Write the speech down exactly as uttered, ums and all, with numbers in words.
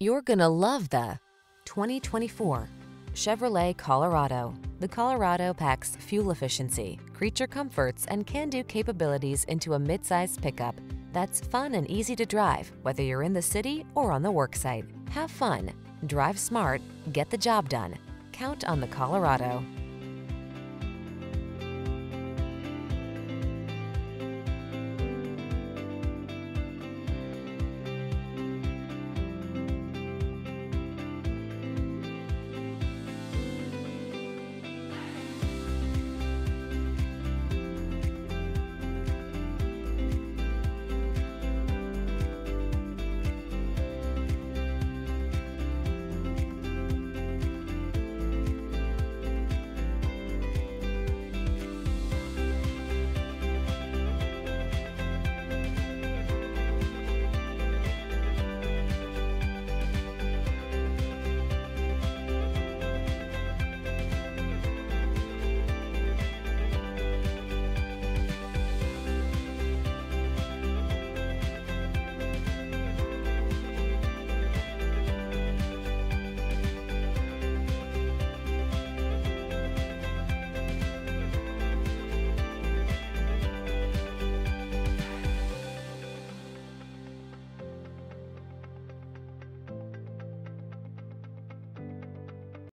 You're gonna love the twenty twenty-four Chevrolet Colorado. The Colorado packs fuel efficiency, creature comforts, and can-do capabilities into a mid-sized pickup that's fun and easy to drive, whether you're in the city or on the worksite. Have fun, drive smart, get the job done. Count on the Colorado.